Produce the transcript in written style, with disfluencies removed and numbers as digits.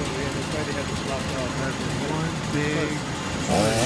over here. They probably have this locked off. One big.